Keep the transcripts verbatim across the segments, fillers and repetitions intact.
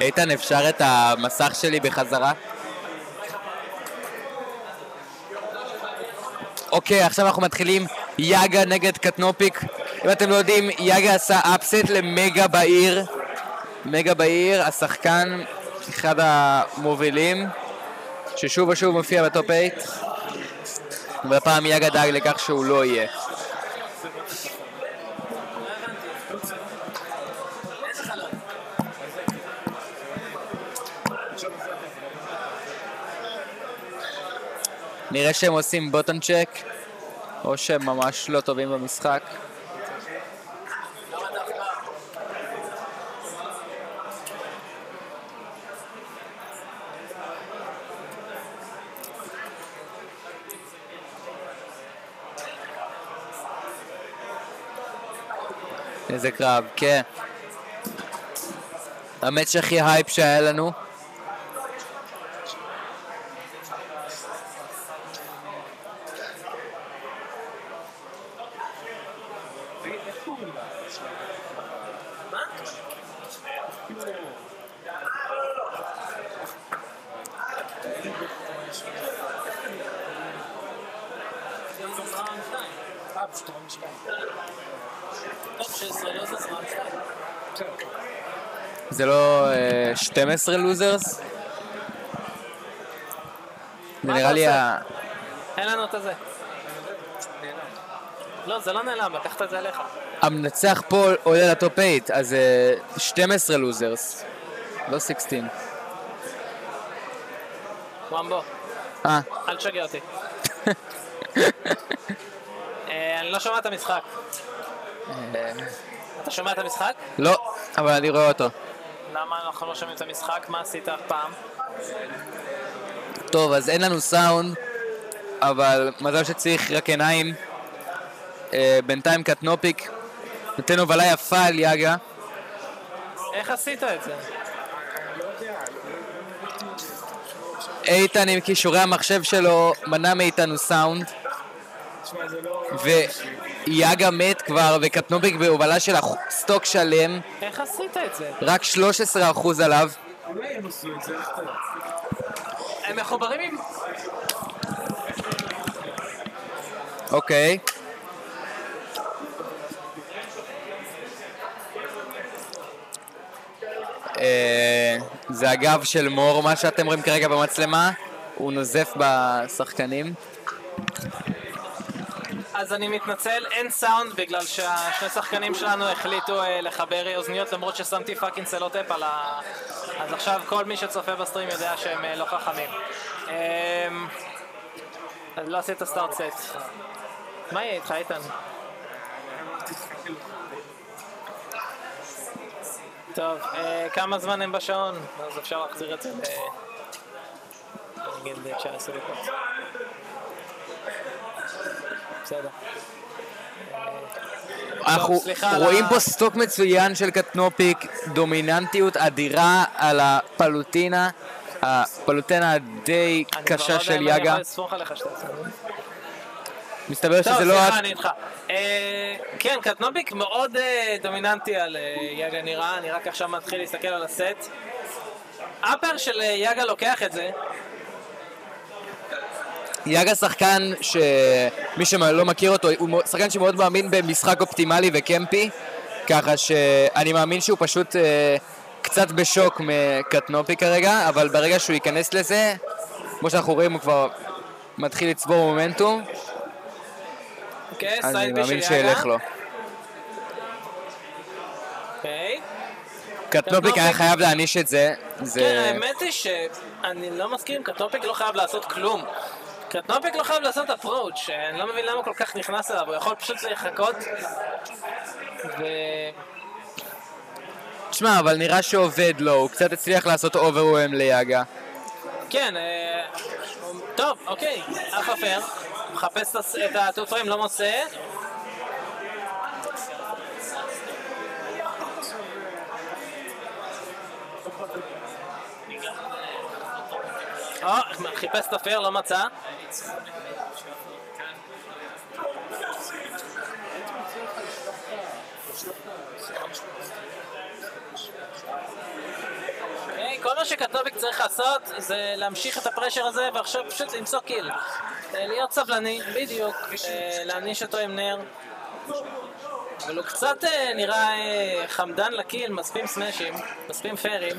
איתן, אפשר את המסך שלי בחזרה? אוקיי, עכשיו אנחנו מתחילים. יאגה נגד קטנופיק. אם אתם לא יודעים, יאגה עשה אפסט למגה בהיר. מגה בהיר, השחקן, אחד המובילים, ששוב ושוב מופיע בטופ-אייט. והפעם יאגה דאג לכך שהוא לא יהיה. נראה שהם עושים בוטן צ'ק, או שהם ממש לא טובים במשחק. איזה קרב, כן. האמת שהכי הייפ שהיה לנו. זה לא שתים עשרה לוזרס? זה נראה לי ה... אין לנו את זה. לא, זה לא נעלם, לקחת את זה עליך. המנצח פה עולה לטופ אייט, אז שתים עשרה לוזרס. לא שש עשרה. וומבו. אה? אל תשגע אותי. אני לא שומע את המשחק. אתה שומע את המשחק? לא, אבל אני רואה אותו. למה אנחנו לא שומעים את המשחק? מה עשית אף פעם? טוב, אז אין לנו סאונד, אבל מזל שצריך רק עיניים. בינתיים קטנופיק נותן הובלה יפה על יאגה. איך עשית את זה? איתן עם כישורי המחשב שלו מנע מאיתנו סאונד, ויאגה מת כבר, וקטנופיק בהובלה של סטוק שלם. איך עשית את זה? רק שלושה עשר אחוז עליו. הם מחוברים עם... אוקיי. זה הגב של מור, מה שאתם רואים כרגע במצלמה. הוא נוזף בשחקנים. אז אני מתנצל, אין סאונד בגלל שהשני שחקנים שלנו החליטו לחבר אוזניות למרות ששמתי פאקינג סלוטאפ על ה... אז עכשיו כל מי שצופה בסטרים יודע שהם לא חכמים. אז לא עשית את הסטארט סט. מה יהיה איתך, איתן? טוב, כמה זמן הם בשעון? אז אפשר להחזיר את זה ל... נגיד תשע עשרה דקות. בסדר. אנחנו רואים פה סטוק מצוין של קטנופיק, דומיננטיות אדירה על הפלוטינה, הפלוטינה הדי קשה של יאגה. אני כבר לא יודע אם אני יכול לספוך עליך שאתה עושה. מסתבר שזה לא... טוב, סליחה, אני איתך. כן, קטנופיק מאוד דומיננטי על יאגה נראה, אני רק עכשיו מתחיל להסתכל על הסט. אפר של יאגה לוקח את זה. יאגה שחקן שמי שלא מכיר אותו, הוא שחקן שמאוד מאמין במשחק אופטימלי וקמפי, ככה שאני מאמין שהוא פשוט קצת בשוק מקטנופי כרגע, אבל ברגע שהוא ייכנס לזה, כמו שאנחנו רואים, הוא כבר מתחיל לצבור מומנטום. אני מאמין שילך לו. קטנופיק היה חייב להעניש את זה. כן, האמת היא שאני לא מסכים, קטנופיק לא חייב לעשות כלום. קטנופיק לא חייב לעשות אפרוץ', אני לא מבין למה כל כך נכנס אליו, הוא יכול פשוט להיחכות. תשמע, אבל נראה שעובד לו, הוא קצת הצליח לעשות אוברווהם ליאגה. כן, טוב, אוקיי, אף אפר, מחפש את הטופרים, לא מוצא. חיפש את הפייר, לא מצא. מה שקטנופיק צריך לעשות זה להמשיך את הפרשר הזה ועכשיו פשוט למצוא קיל, להיות סבלני, בדיוק, להניש אותו עם נר. אבל הוא קצת נראה חמדן לקיל, מספים סמשים, מספים פיירים.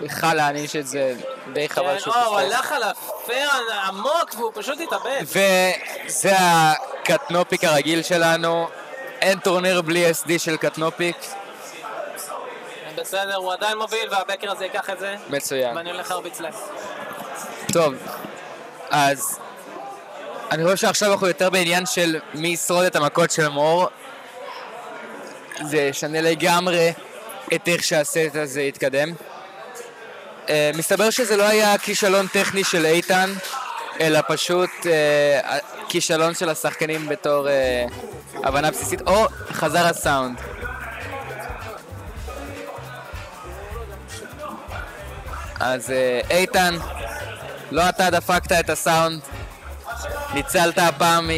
יכל להניש את זה, די חבל שהוא פספס. הוא הלך על הפייר העמוק והוא פשוט התאבד. וזה הקטנופיק הרגיל שלנו, אין טורניר בלי אס די של קטנופיק. בסדר, הוא עדיין מוביל והבקר הזה ייקח את זה. מצוין. ואני הולך להרביץ להם. טוב, אז אני חושב שעכשיו אנחנו יותר בעניין של מי ישרוד את המכות של מור. זה ישנה לגמרי את איך שהסט הזה יתקדם. Uh, מסתבר שזה לא היה כישלון טכני של איתן, אלא פשוט uh, כישלון של השחקנים בתור uh, הבנה בסיסית. או, חזר הסאונד. אז איתן, לא אתה דפקת את הסאונד, ניצלת הפעם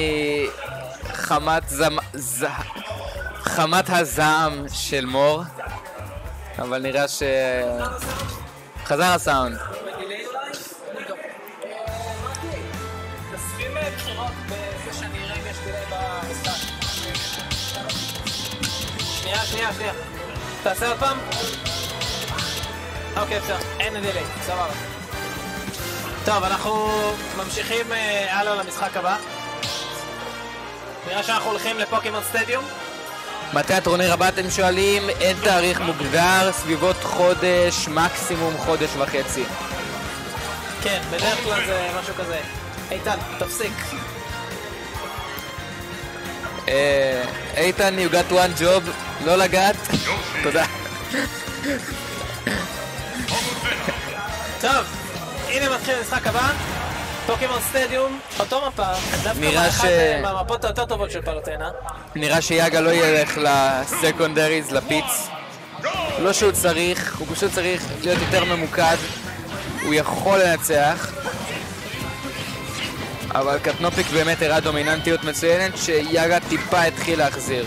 מחמת הזעם של מור, אבל נראה ש... חזר הסאונד. שנייה, שנייה, שנייה. תעשה עוד פעם? אוקיי, אפשר. אין דילי, סבבה. טוב, אנחנו ממשיכים הלאה למשחק הבא. נראה שאנחנו הולכים לפוקימון סטדיום. מתי הטורניר הבא אתם שואלים? אין תאריך מוגדר, סביבות חודש, מקסימום חודש וחצי. כן, בדרך כלל זה משהו כזה. איתן, תפסיק. איתן, you got one job, לא לגעת. תודה. טוב, הנה מתחיל המשחק הבא, פוקימון סטדיום, אותו מפה, דווקא אחת מהמפות היותר טובות של פלוטנה. נראה שיאגה לא ילך לסקונדריז, לפיץ. לא שהוא צריך, הוא פשוט צריך להיות יותר ממוקד, הוא יכול לנצח. אבל קטנופיק באמת הראה דומיננטיות מצוינת שיאגה טיפה התחיל להחזיר.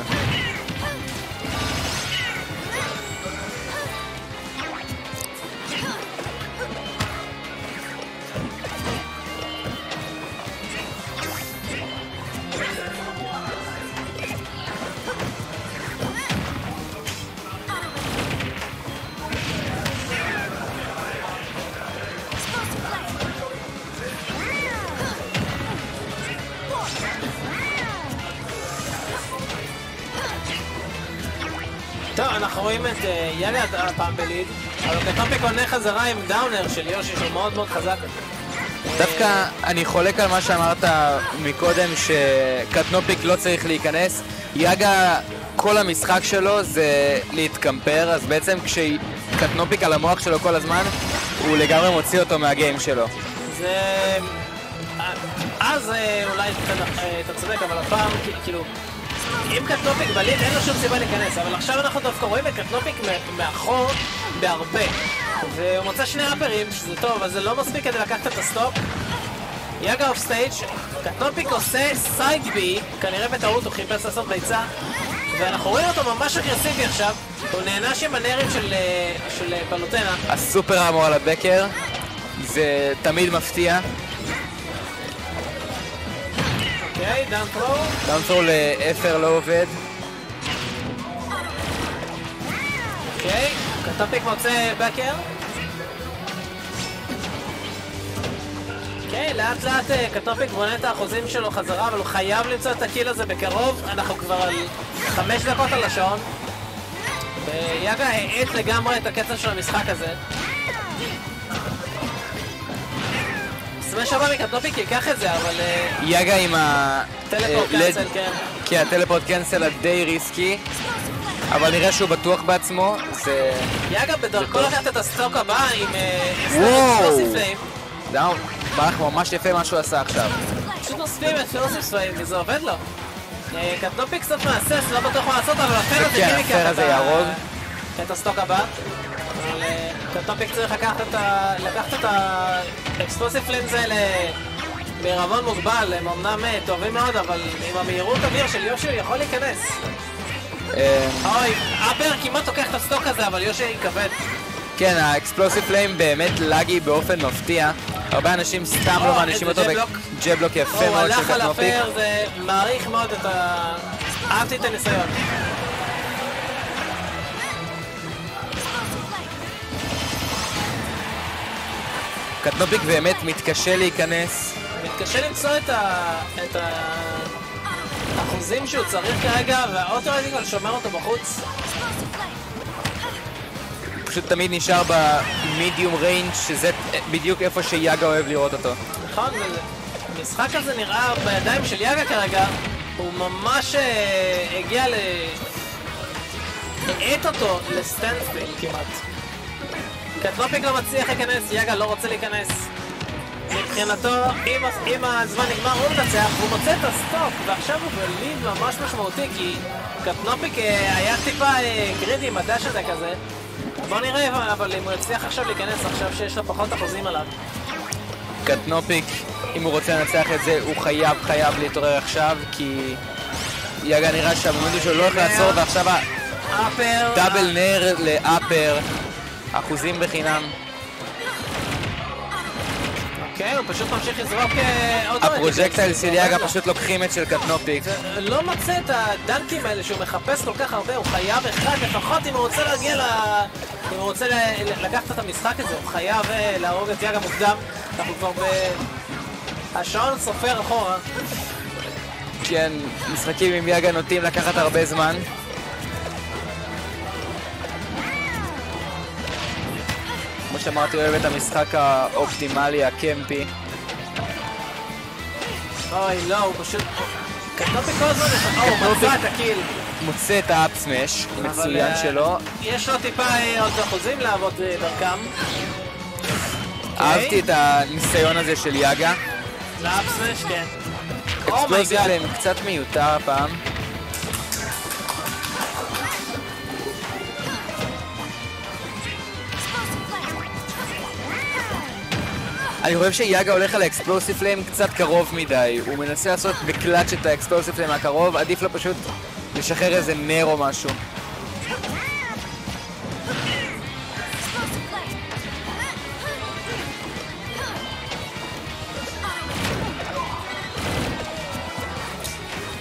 יאללה הפעם בליד, אבל קטנופיק עונה חזרה עם דאונר של יושי שהוא מאוד מאוד חזק. דווקא אני חולק על מה שאמרת מקודם שקטנופיק לא צריך להיכנס. יאגה, כל המשחק שלו זה להתקמפר, אז בעצם כשקטנופיק על המוח שלו כל הזמן הוא לגמרי מוציא אותו מהגיים שלו. זה... אז אולי אתה צודק, אבל הפעם כאילו... אם קטנופיק בליד אין לו שום סיבה להיכנס, אבל עכשיו אנחנו דווקא רואים את קטנופיק מאחור בהרבה, והוא מוצא שני אפרים שזה טוב, אז זה לא מספיק כדי לקחת את הסטופ. יאגה אוף סטייג', קטנופיק עושה סייד בי, כנראה בטעות הוא חיפש לעשות ביצה, ואנחנו רואים אותו ממש אגרסיבי עכשיו, הוא נהנש עם הנרים של, של פלוטנה. הסופר אמור על הבקר, זה תמיד מפתיע. אוקיי, דאונטרו. דאונטרו לאפר לא עובד. אוקיי, קטנופיק מוצא בקר. אוקיי, לאט לאט קטנופיק בונה את האחוזים שלו חזרה, אבל הוא חייב למצוא את הקיל הזה בקרוב. אנחנו כבר על חמש דקות על השעון. ויאגה העט לגמרי את הקצב של המשחק הזה. שבא מקטנופיק ייקח את זה, אבל... יאגה עם ה... טלפורט קנסל, כן. כן, הטלפורט קנסל הדי ריסקי, אבל נראה שהוא בטוח בעצמו, זה... יאגה בדרכו לקחת את הסטוק הבא עם... וואו! דאון, ברח ממש יפה מה שהוא עשה עכשיו. פשוט נוספים את פלוסיף פליים, וזה עובד לו. קטנופיק קצת מעשה, שלא בטוח מה לעשות, אבל הפר הזה כן ייקח את הסטוק הבא. קטנופיק צריך לקחת את האקספלוסיב פליים זה למרבון מוגבל, הם אמנם טובים מאוד, אבל עם המהירות אוויר של יושי הוא יכול להיכנס. אוי, אבר כמעט לוקח את הסטוק הזה, אבל יושי כבד. כן, האקספלוסיב פליים באמת לאגי באופן מפתיע. הרבה אנשים סתם לא מאנשים אותו בג'בלוק יפה מאוד של קטנופיק. הוא הלך על הפייר, זה מעריך מאוד את ה... אהבתי את הניסיון. קטנופיק באמת מתקשה להיכנס. מתקשה למצוא את האחוזים שהוא צריך כרגע, והאוטו-רדיקול שומר אותו בחוץ. פשוט תמיד נשאר במידיום ריינג', שזה בדיוק איפה שיאגה אוהב לראות אותו. נכון, המשחק הזה נראה בידיים של יאגה כרגע. הוא ממש הגיע ל... העט אותו לסטנדסטיל כמעט. קטנופיק לא מצליח להיכנס, יאגה לא רוצה להיכנס. מבחינתו, אם הזמן נגמר הוא מנצח, הוא מוצא את הסטופ, ועכשיו הוא בליד ממש משמעותי, כי קטנופיק היה טיפה גרידי עם הדשדה כזה. בוא נראה, אבל אם הוא יצליח עכשיו להיכנס, עכשיו שיש לו פחות אחוזים עליו. קטנופיק, אם הוא רוצה לנצח את זה, הוא חייב, חייב להתעורר עכשיו, כי יאגה נראה שהמומנטום שלו לא הולך לעצור, ועכשיו הדאבל נר לאפר, אחוזים בחינם. אוקיי, הוא פשוט ממשיך לזרוק עוד... הפרוג'קטייל של יאגה פשוט לוקחים את של קטנופיק. לא מצא את הדנקים האלה שהוא מחפש כל כך הרבה, הוא חייב אחד לפחות אם הוא רוצה להגיע ל... אם הוא רוצה לקחת את המשחק הזה, הוא חייב להרוג את יאגה מוקדם. אנחנו כבר ב... השעון סופר אחורה. כן, משחקים עם יאגה נוטים לקחת הרבה זמן. כמו שאמרתי, אוהב את המשחק האופטימלי, הקמפי. אוי, לא, הוא פשוט... קטנופיק כל הזמן יש לך, הוא מצא את הקיל. מוצא את האפסמש, מצוין שלו. יש לו טיפה עוד אחוזים לעבוד דרכם. אהבתי את הניסיון הזה של יאגה. לאפסמש, כן. אקספלוסיב פליים קצת מיותר הפעם. אני חושב שיאגה הולך על האקספלוסיב פליים קצת קרוב מדי. הוא מנסה לעשות בקלאץ' את האקספלוסיב פליים הקרוב, עדיף לו פשוט לשחרר איזה נר או משהו.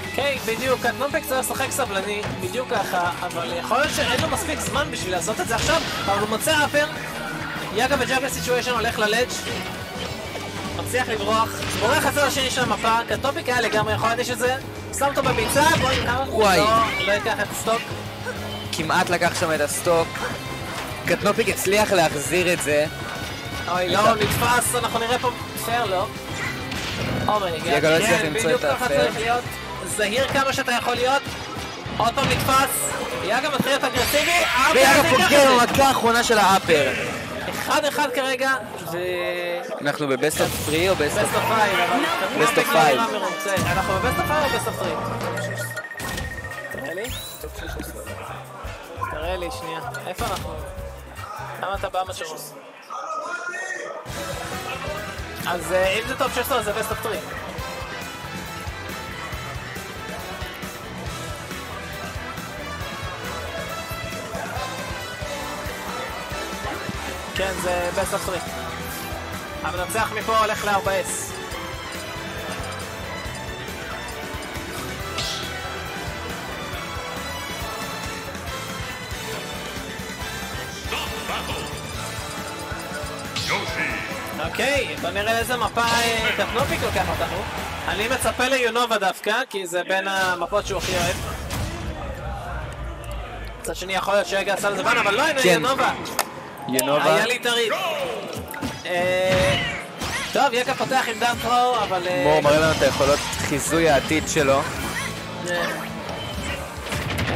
אוקיי, בדיוק, קטנופיק צריך לשחק סבלני, בדיוק ככה, אבל יכול להיות שאין לו מספיק זמן בשביל לעשות את זה עכשיו, אבל הוא מוצא אפר. יאגה בג'אגל סיטואשן הולך ללדג', מצליח לברוח, בורח הצד השני של המפה, קטנופיק היה לגמרי יכול להדיש את זה, שם אותו בביצה, בואו נקרא, וואי, לא יקח את הסטוק. כמעט לקח שם את הסטוק, קטנופיק הצליח להחזיר את זה. אוי לא, נתפס, אנחנו נראה פה פייר, לא? יאגה לא הצליח למצוא את הפייר. זהיר כמה שאתה יכול להיות, עוד פעם נתפס, יאגה מתחיל את אגרסיבי, ויאגה פוגע במכה האחרונה של האפר. אחד אחד כרגע, ו... אנחנו בבסט אוף פרי או בסט אוף פייב? בסט אוף פייב. אנחנו בבסט אוף פייב או בסט אוף פרי? תראה לי? תראה לי, שנייה. איפה אנחנו? למה אתה בא משרוס? אז אם זה טוב שיש לו, אז זה בסט אוף פרי. כן, זה best of three. המנצח מפה הולך ל-ארבע אס. אוקיי, בוא נראה איזה מפה קטנופיק לוקח אותנו. אני מצפה ליונובה דווקא, כי זה בין המפות שהוא הכי אוהב. מצד שני יכול להיות שיאגה עשה לזה בן, אבל לא, הנה יונובה. ינובה. היה לי טריד. טוב, יאגה פותח עם דארט רו, אבל... בואו, מראה לנו את היכולות חיזוי העתיד שלו. הם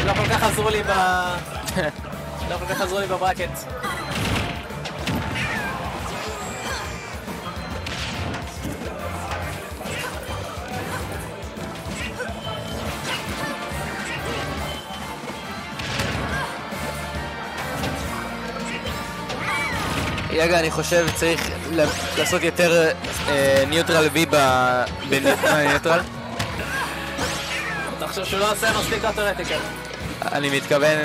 לא כל כך עזרו לי ב... לא כל כך עזרו לי בברקט. יאגה, אני חושב צריך לעשות יותר ניוטרל וי בניוטרל. אתה חושב שהוא לא עושה מספיק אוטומטיקה? אני מתכוון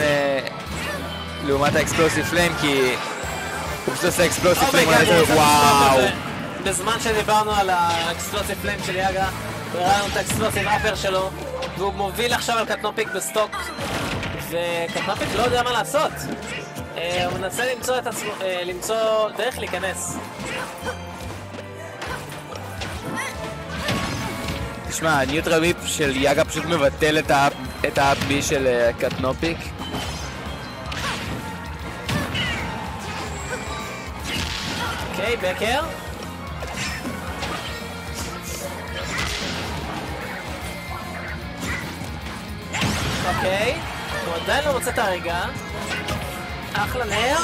לעומת האקספלוסיב פליים, כי הוא פשוט עושה אקספלוסיב פליים על זה, וואו. בזמן שדיברנו על האקספלוסיב פליים של יאגה, ראינו את האקספלוסיב אפר שלו, והוא מוביל עכשיו על קטנופיק בסטוק, וקטנופיק לא יודע מה לעשות. הוא מנסה למצוא את עצמו, למצוא דרך להיכנס. תשמע, הניוטרל ויפ של יאגה פשוט מבטל את האפ-בי של קטנופיק. אוקיי, בקר. אוקיי, הוא עדיין לא רוצה את הרגע. אחלה נהר,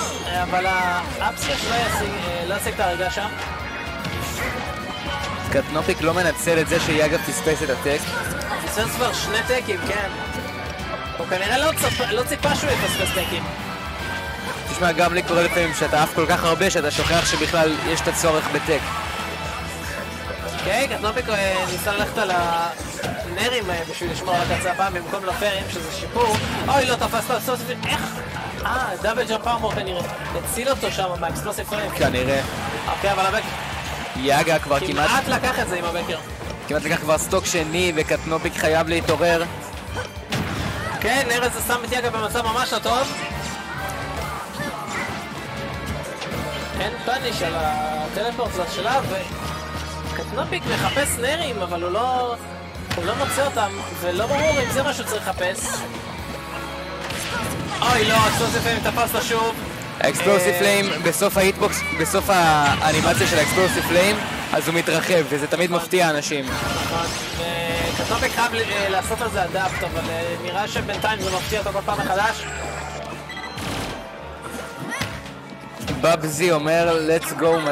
אבל האפסקט לא ישיג את הרגע שם. קטנופיק לא מנצל את זה שיאגה פספס את הטק. פספס כבר שני טקים, כן. הוא כנראה לא ציפה שהוא יפספס טקים. תשמע, גם לי קורה לפעמים שאתה עף כל כך הרבה שאתה שוכח שבכלל יש את הצורך בטק. אוקיי, קטנופיק ניסה ללכת על הנרים בשביל לשמור על הקצבה במקום לפרים, שזה שיפור. אוי, לא תפסת על סוף, איך? אה, דאבל ג'אמפ ארמור כנראה. הציל אותו שם באקספלוסיב פליים. כנראה. אוקיי, אבל הבק... יאגה כבר כמעט... כמעט לקח את זה עם הבקר. כמעט לקח כבר סטוק שני, וקטנופיק חייב להתעורר. כן, נראה זה שם את יאגה במצב ממש לא טוב. אין פאניש על הטלפורט זה שלה, וקטנופיק מחפש נרים, אבל הוא לא... הוא לא מוצא אותם, ולא ברור אם זה מה שהוא צריך לחפש. אוי לא, אקספלוסיב פליים תפס לו שוב. האקספלוסיב פליים בסוף ההיטבוקס, בסוף האנימציה של האקספלוסיב פליים, אז הוא מתרחב, וזה תמיד מפתיע אנשים. נכון, וקטנופיק חייב לעשות על זה אדאפט, אבל נראה שבינתיים זה מפתיע אותו כל פעם מחדש. בבזי אומר, let's go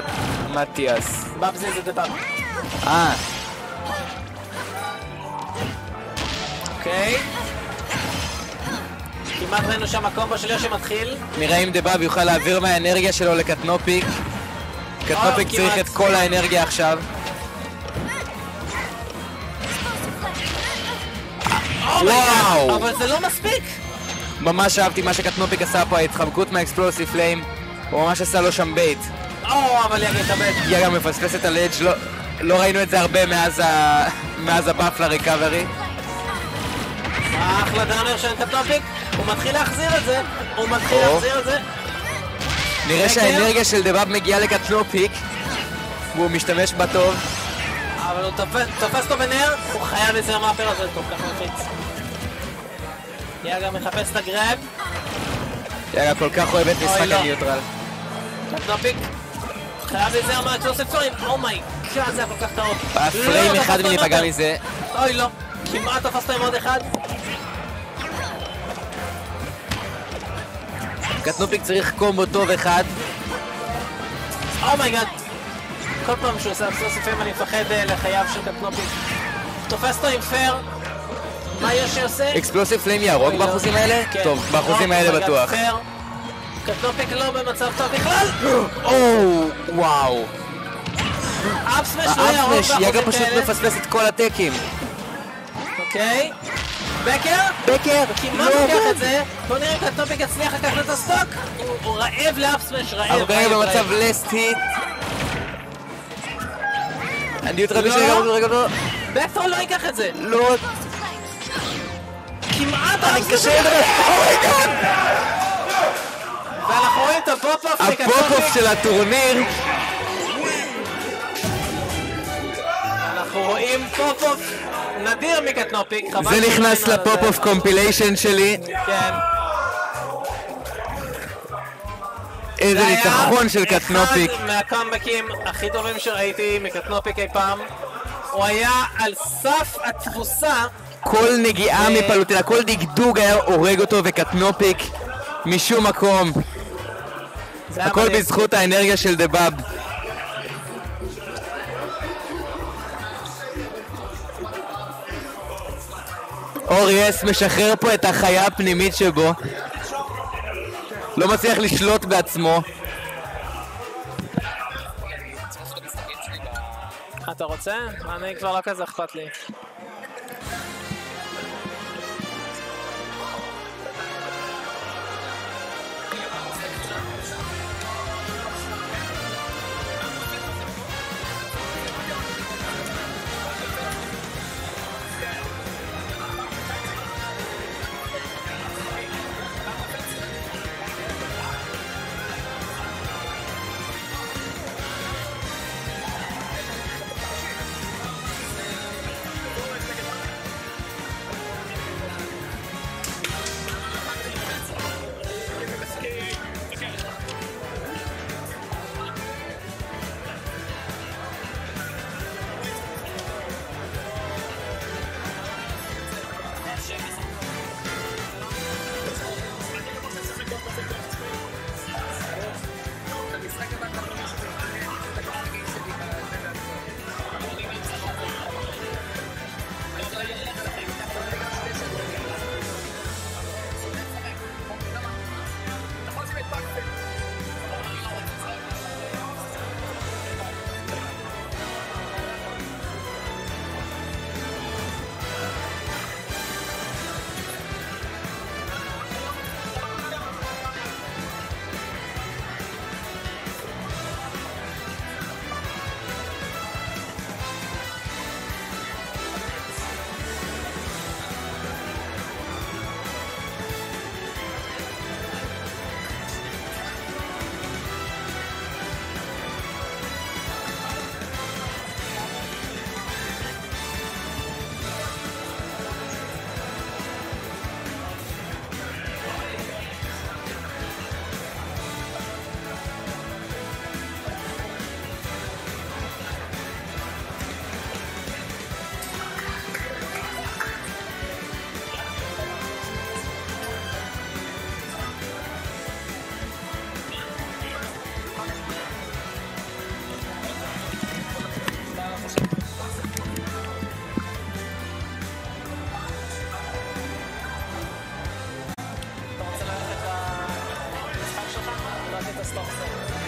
מתיאס. בבזי זה דבאב. אה. אוקיי. כמעט ראינו שם הקומבו של יושי מתחיל. נראה אם דבאב יוכל להעביר מהאנרגיה שלו לקטנופיק. קטנופיק צריך את כל האנרגיה עכשיו. וואו! אבל זה לא מספיק! ממש אהבתי מה שקטנופיק עשה פה, ההתחמקות מהאקספלוסיב פליים. הוא ממש עשה לו שם בייט. או, אבל יאגה התאבד. יאגה מפספס את הלאג', לא ראינו את זה הרבה מאז הבאף לריקאברי. אחלה דאונר של קטנופיק, הוא מתחיל להחזיר את זה, הוא מתחיל להחזיר את זה. נראה שהאנרגיה של דבאב מגיעה לקטנופיק, והוא משתמש בה טוב. אבל הוא תופס אותו בנהר, הוא חייב לזה מהפר הזה, כל כך מלחיץ. יאגה מחפש את הגרב. יאללה, כל כך אוהבת משחק הניוטרל. קטנופיק חייב לזהר מהאקספלוסיב פליים. אומי, כאן זה היה כל כך טעות. הפליים אחד מניפגע מזה. אוי לא, כמעט תפסת עם עוד אחד. קטנופיק צריך קומבו טוב אחד. אומי גאד, כל פעם שהוא עושה אקספלוסיב פליים אני מפחד לחייו של קטנופיק. תופס אותו עם פייר. מה יושי עושה? אקספלוסיב פליים ירוק באחוזים האלה? טוב, באחוזים האלה בטוח. קטנופיק לא במצב טוב בכלל. אוו, וואו. האפסמש לא ירוק באחוזים כאלה. יאגה פשוט מפספס את כל הטקים. אוקיי. בקר? בקר. כמעט לוקח את זה. בוא נראה אם קטנופיק יצליח לקחת את הסטוק. הוא רעב לאפסמש, רעב. אבל ברגע במצב לסט-היט. אני עוד רבי שיגע רגע לא. בקטור לא ייקח את זה. לא. כמעט ארקשן! אוהיגן! ואנחנו רואים את הבופ-אוף של קטנופיק. הבופ-אוף של הטורניר. אנחנו רואים פופ-אוף נדיר מקטנופיק. זה נכנס לפופ-אוף קומפיליישן שלי. כן. איזה ניצחון של קטנופיק. זה היה אחד מהקאמבקים הכי טובים שראיתי מקטנופיק אי פעם. הוא היה על סף התבוסה. כל נגיעה מפלוטנה, כל דגדוג היה הורג אותו וקטנופיק משום מקום. הכל בזכות האנרגיה של דבאב. אוריאס משחרר פה את החיה הפנימית שבו. לא מצליח לשלוט בעצמו. אתה רוצה? אני כבר לא כזה אכפת לי. סתם סתם.